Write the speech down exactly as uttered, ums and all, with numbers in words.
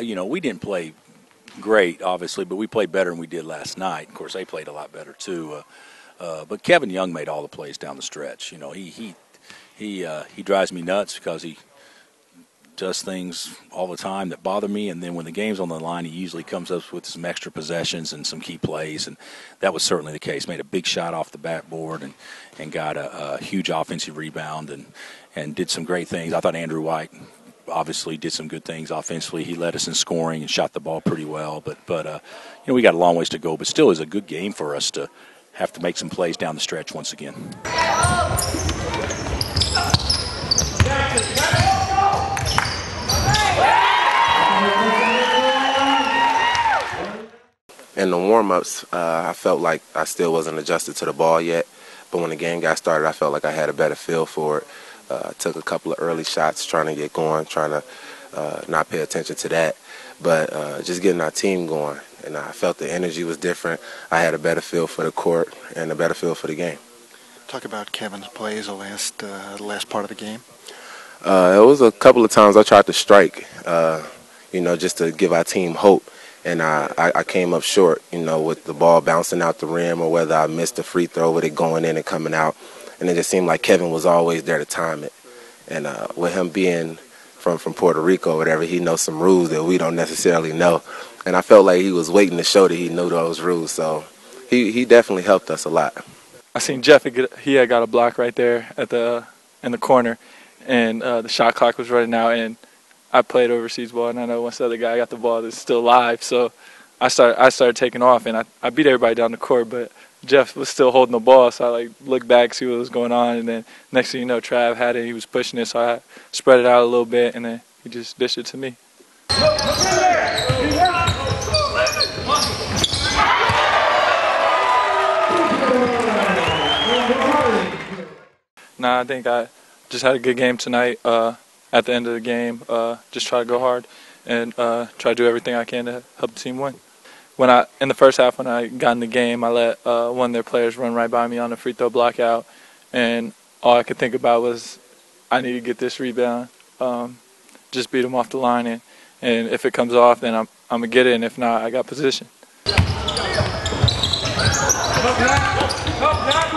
you know, we didn't play great, obviously, but we played better than we did last night. Of course, they played a lot better too. Uh, uh, but Kevin Young made all the plays down the stretch. You know, he he he uh, he drives me nuts because he does things all the time that bother me, and then when the game's on the line, he usually comes up with some extra possessions and some key plays, and that was certainly the case. Made a big shot off the backboard and, and got a, a huge offensive rebound and, and did some great things. I thought Andrew White obviously did some good things offensively. He led us in scoring and shot the ball pretty well, but, but uh, you know, we got a long ways to go, but still it was a good game for us to have to make some plays down the stretch once again. In the warm-ups, uh, I felt like I still wasn't adjusted to the ball yet. But when the game got started, I felt like I had a better feel for it. Uh, I took a couple of early shots trying to get going, trying to uh, not pay attention to that. But uh, just getting our team going. And I felt the energy was different. I had a better feel for the court and a better feel for the game. Talk about Kevin's plays the last, uh, the last part of the game. Uh, it was a couple of times I tried to strike, uh, you know, just to give our team hope. And I, I came up short, you know, with the ball bouncing out the rim or whether I missed a free throw with it going in and coming out. And it just seemed like Kevin was always there to time it. And uh, with him being from, from Puerto Rico or whatever, he knows some rules that we don't necessarily know. And I felt like he was waiting to show that he knew those rules. So he, he definitely helped us a lot. I seen Jeff, he had got a block right there at the in the corner. And uh, the shot clock was running out, and I played overseas ball, and I know once the other guy got the ball that's still alive, so I started I started taking off, and I, I beat everybody down the court, but Jeff was still holding the ball, so I like looked back, see what was going on, and then next thing you know, Trav had it, he was pushing it, so I spread it out a little bit, and then he just dished it to me. Nah, I think I just had a good game tonight. Uh, At the end of the game, uh, just try to go hard and uh, try to do everything I can to help the team win. When I in the first half, when I got in the game, I let uh, one of their players run right by me on a free throw blockout, and all I could think about was I need to get this rebound, um, just beat them off the line, and, and if it comes off, then I'm I'm gonna get it, and if not, I got position. Come back. Come back.